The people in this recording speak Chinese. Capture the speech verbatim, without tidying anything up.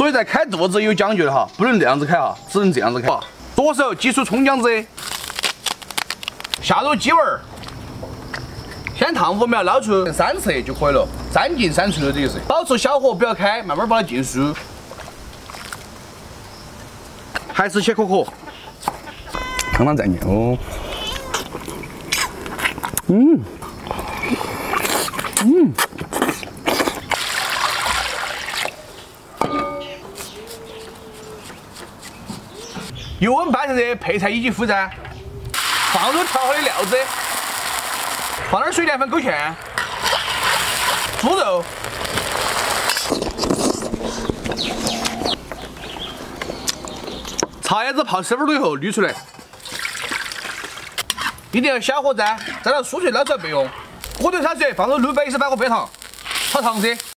所以在开肚子有讲究的哈，不能这样子开哈，只能这样子开。左手挤出葱姜汁，下入鸡丸，先烫五秒，捞出三侧就可以了，三进三出的这个是。保持小火，不要开，慢慢把它浸熟。还是切可可，刚刚在牛。嗯，嗯。 油温半热，配菜已经浮粘，放入调好的料汁，放点水淀粉勾芡，猪肉，茶叶子泡十分钟以后滤出来，一定要小火蒸，蒸到酥脆捞出来备用。火腿沙棘放入六百一十八克白糖，炒糖汁。